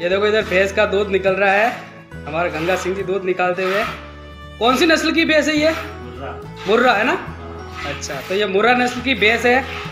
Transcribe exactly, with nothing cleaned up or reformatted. ये देखो इधर भैंस का दूध निकल रहा है, हमारे गंगा सिंह जी दूध निकालते हुए। कौन सी नस्ल की भैंस है ये? मुर्रा है ना। अच्छा, तो ये मुर्रा नस्ल की भैंस है।